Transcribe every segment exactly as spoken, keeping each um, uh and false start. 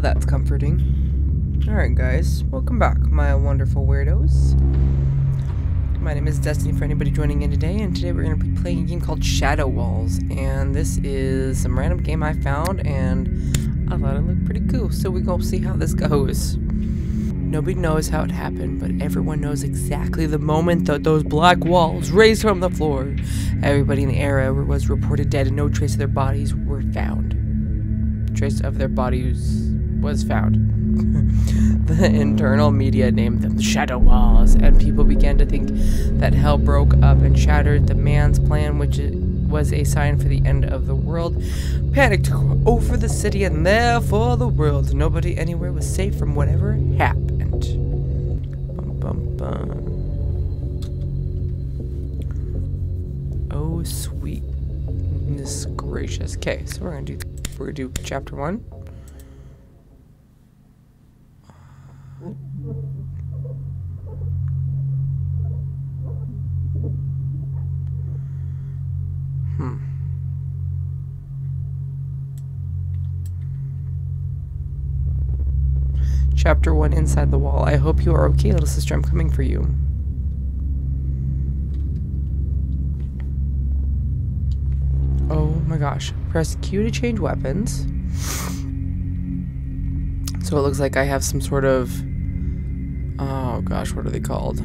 Well, that's comforting. Alright guys, welcome back, my wonderful weirdos. My name is Destiny for anybody joining in today, and today we're going to be playing a game called Shadow Walls. And this is some random game I found, and I thought it looked pretty cool, so we're going to see how this goes. Nobody knows how it happened, but everyone knows exactly the moment that those black walls raised from the floor. Everybody in the area was reported dead, and no trace of their bodies were found. Trace of their bodies was found. The internal media named them the Shadow Walls, and people began to think that hell broke up and shattered the man's plan, which was a sign for the end of the world. Panic took over the city and therefore the world. Nobody anywhere was safe from whatever happened. Bum, bum, bum. Oh, sweetness gracious. Okay, so we're gonna do we're gonna do chapter one. Hmm. Chapter one, Inside the Wall. I hope you are okay, little sister. I'm coming for you. Oh my gosh. Press Q to change weapons. So it looks like I have some sort of... Oh gosh, what are they called?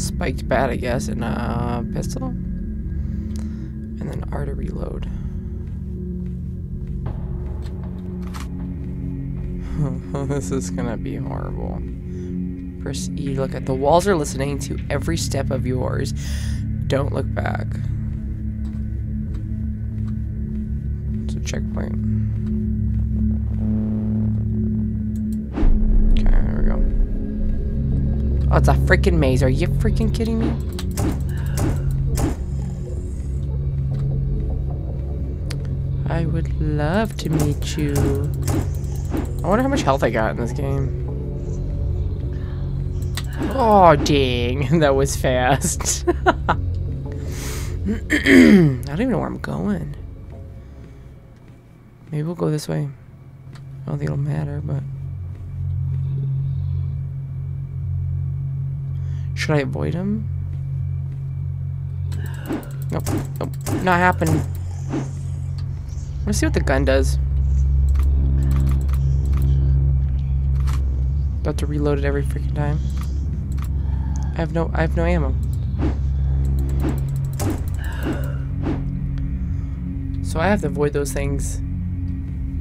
Spiked bat, I guess, and a pistol? And then R to reload. This is gonna be horrible. Press E, look at the walls are listening to every step of yours. Don't look back. It's a checkpoint. Okay, there we go. Oh, it's a freaking maze. Are you freaking kidding me? I would love to meet you. I wonder how much health I got in this game. Oh, dang. That was fast. I don't even know where I'm going. Maybe we'll go this way. I don't think it'll matter, but... Should I avoid him? Nope. Nope. Not happening. Let's see what the gun does. Got to reload it every freaking time. I have no, I have no ammo. So I have to avoid those things.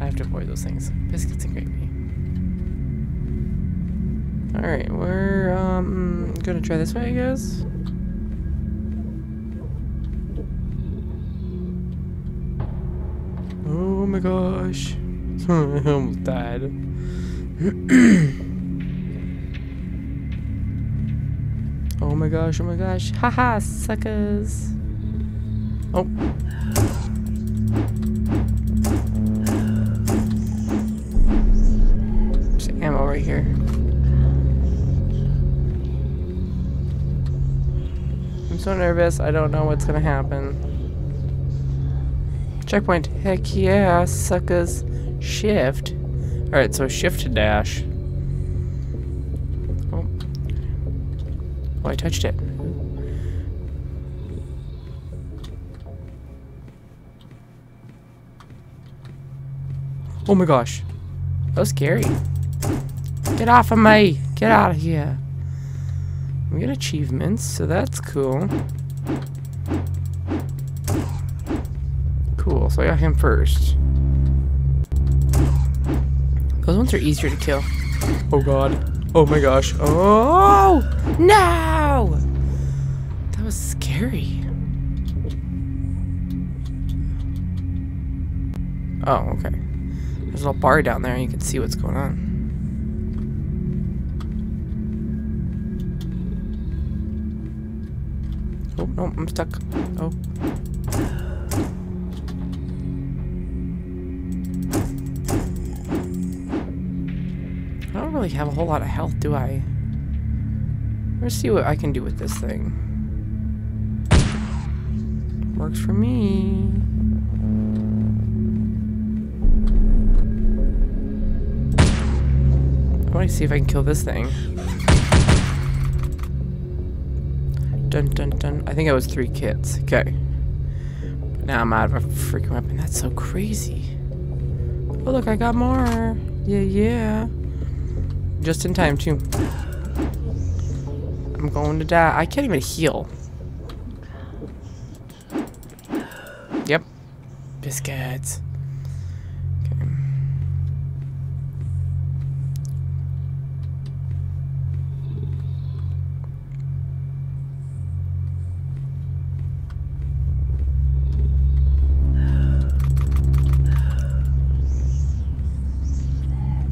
I have to avoid those things. Biscuits and gravy. All right, we're um gonna try this way, I guess. Oh my gosh. I almost died. Oh my gosh, oh my gosh. Haha, suckers. Oh. There's ammo right here. I'm so nervous. I don't know what's gonna happen. Checkpoint. Heck yeah, suckers. Shift. Alright, so shift to dash. Oh. Oh, I touched it. Oh my gosh. That was scary. Get off of me! Get out of here. We get achievements, so that's cool. Cool, so I got him first. Those ones are easier to kill. Oh god. Oh my gosh. Oh no! That was scary. Oh, okay. There's a little bar down there and you can see what's going on. Oh no, I'm stuck. Oh. I don't really have a whole lot of health, do I? Let's see what I can do with this thing. Works for me. I want to see if I can kill this thing. Dun dun dun. I think I was three kits. Okay. But now I'm out of a freaking weapon. That's so crazy. Oh look, I got more. Yeah, yeah. Just in time too. I'm going to die. I can't even heal. Yep. Biscuits. Okay.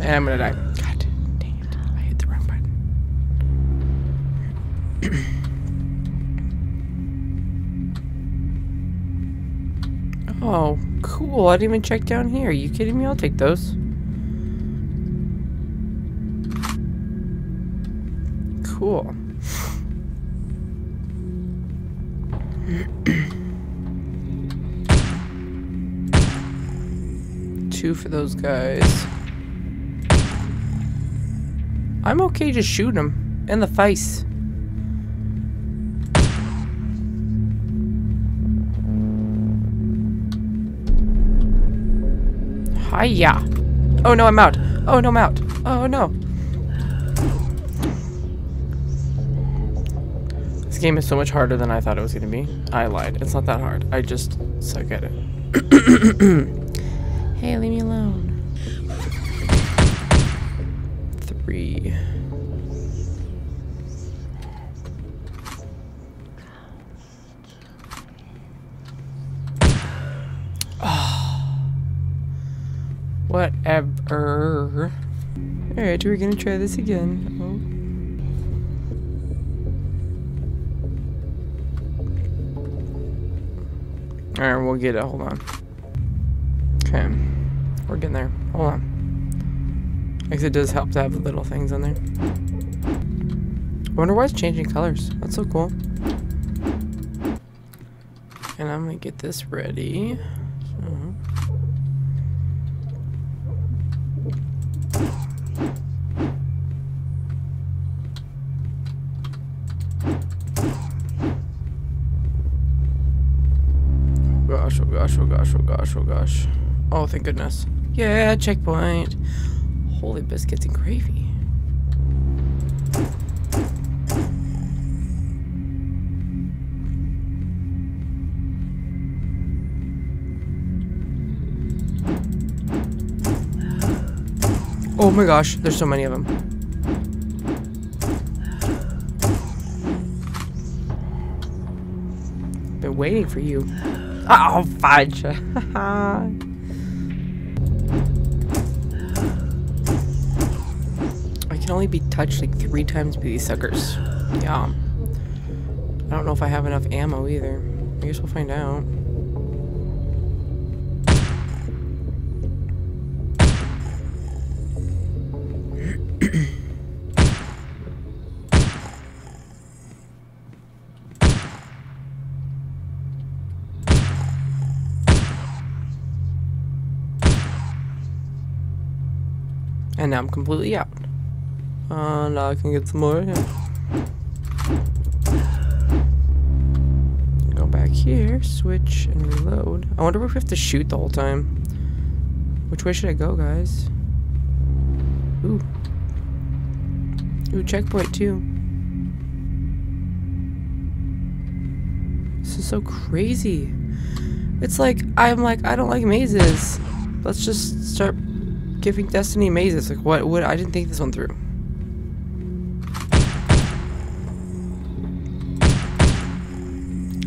And I'm gonna die. God dang it. I hit the wrong button. Oh, cool. I didn't even check down here. Are you kidding me? I'll take those. Cool. Two for those guys. I'm okay just shooting him in the face. Hiya. Oh no, I'm out. Oh no, I'm out. Oh no. This game is so much harder than I thought it was gonna be. I lied. It's not that hard. I just suck at it. Hey, leave me alone. Three. Oh. Whatever. Alright, we're gonna try this again. Oh. Alright, we'll get it. Hold on. Okay. We're getting there. Hold on. I guess it does help to have little things on there. I wonder why it's changing colors. That's so cool. And I'm gonna get this ready. Oh gosh, oh gosh, oh gosh, oh gosh, oh gosh. Oh, thank goodness. Yeah, checkpoint. Holy biscuits and gravy. Oh my gosh, there's so many of them. Been waiting for you. Oh, fudge. Haha. Can only be touched like three times by these suckers. Yeah. I don't know if I have enough ammo either. I guess we'll find out. And now I'm completely out. Uh, now I can get some more. Yeah. Go back here, switch, and reload. I wonder if we have to shoot the whole time. Which way should I go, guys? Ooh. Ooh, checkpoint too. This is so crazy. It's like, I'm like, I don't like mazes. Let's just start giving Destiny mazes. Like, what would, I didn't think this one through.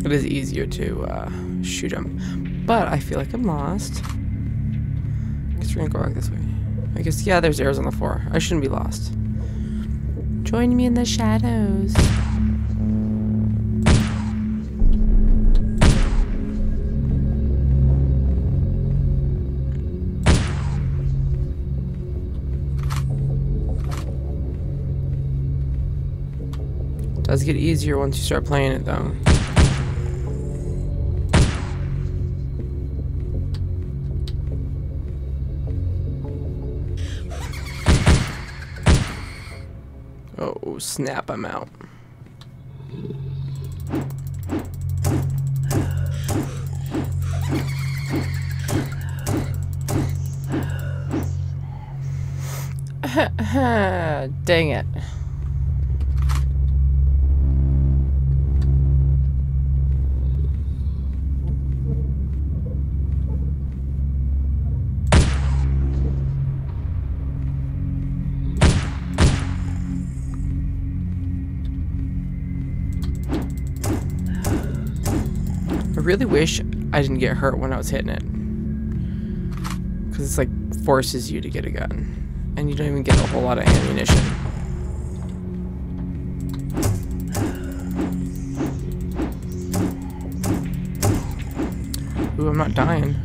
It is easier to uh, shoot them, but I feel like I'm lost. I guess we're gonna go back this way. I guess, yeah, there's arrows on the floor. I shouldn't be lost. Join me in the shadows. It does get easier once you start playing it, though. Oh, snap, I'm out. Dang it. I really wish I didn't get hurt when I was hitting it, because it's like forces you to get a gun and you don't even get a whole lot of ammunition. Ooh, I'm not dying.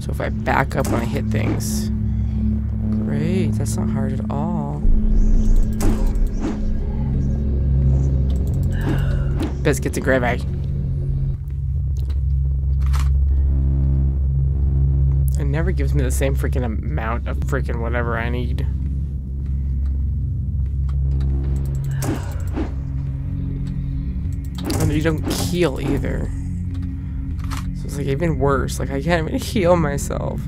So if I back up when I hit things, great, that's not hard at all. Biscuits and gray bag. It never gives me the same freaking amount of freaking whatever I need. And you don't heal either. So it's like even worse. Like I can't even heal myself.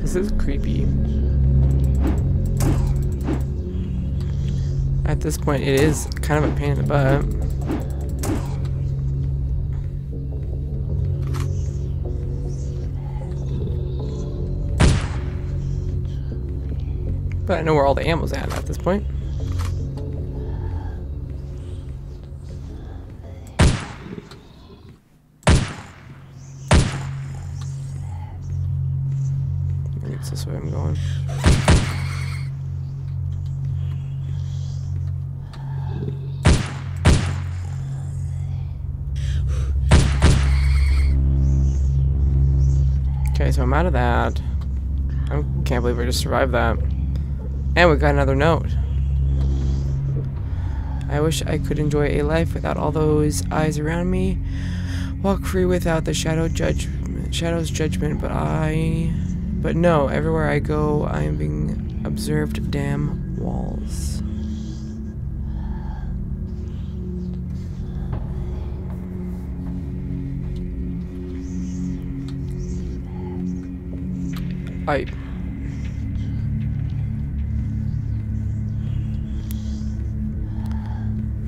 This is creepy. At this point, it is kind of a pain in the butt. But I know where all the ammo's at at this point. This way I'm going. Okay, so I'm out of that. I can't believe I just survived that. And we got another note. I wish I could enjoy a life without all those eyes around me. Walk free without the shadow judge shadow's judgment, but I... But no, everywhere I go, I am being observed. Damn walls. I...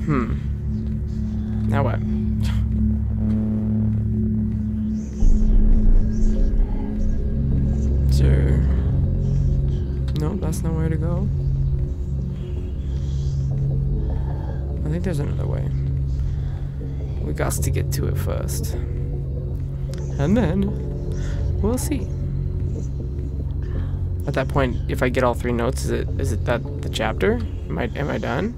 Hmm. Now what? Nope, that's nowhere to go. I think there's another way. We got to get to it first. And then we'll see. At that point, if I get all three notes, is it is it that the chapter? Am I am I done?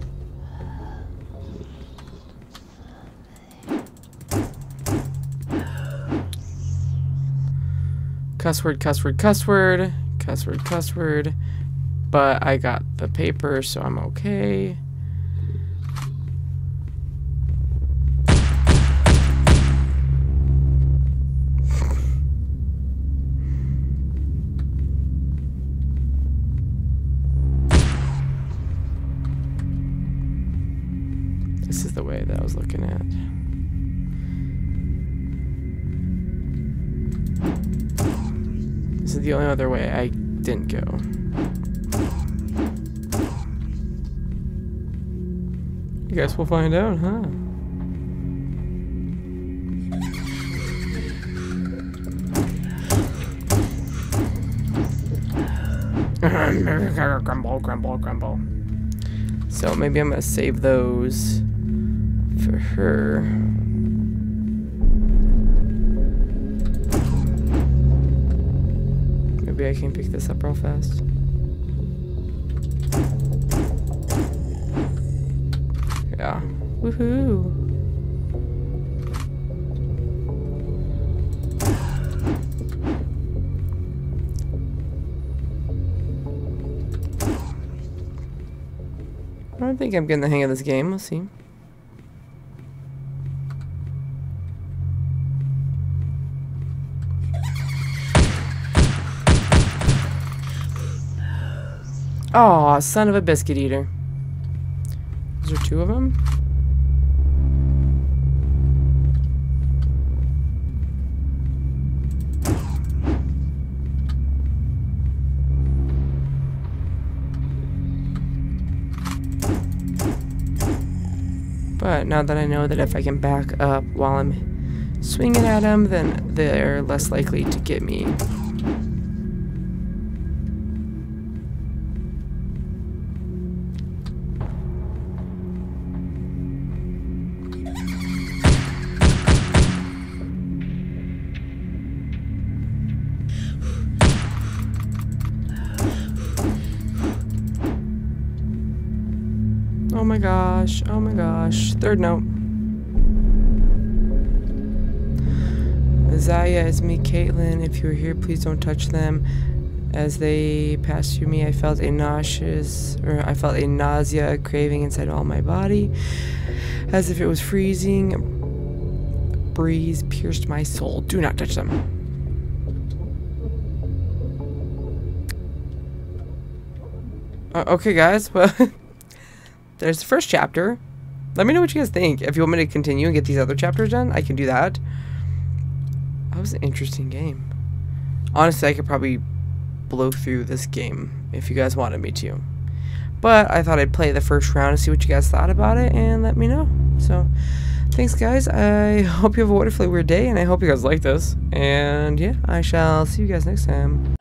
Cuss word, cuss word, cuss word. Cuss word, cuss word, but I got the paper, so I'm okay. This is the way that I was looking at. This is the only other way I didn't go. I guess we'll find out, huh? Grumble, grumble, grumble. So maybe I'm gonna save those for her. I can pick this up real fast. go. Woohoo. I think I'm getting the hang of this game. We'll see. Oh, son of a biscuit eater. Is there two of them? But now that I know that if I can back up while I'm swinging at them, then they're less likely to get me. Oh my gosh, oh my gosh. Third note. Xayah, it's me, Caitlin. If you are here, please don't touch them. As they passed through me, I felt a nauseous, or I felt a nausea craving inside all my body. As if it was freezing, a breeze pierced my soul. Do not touch them. Uh, okay, guys, well... There's the first chapter. Let me know what you guys think. If you want me to continue and get these other chapters done, I can do that. That was an interesting game. Honestly, I could probably blow through this game if you guys wanted me to. But I thought I'd play the first round and see what you guys thought about it and let me know. So, thanks guys. I hope you have a wonderfully weird day and I hope you guys like this. And yeah, I shall see you guys next time.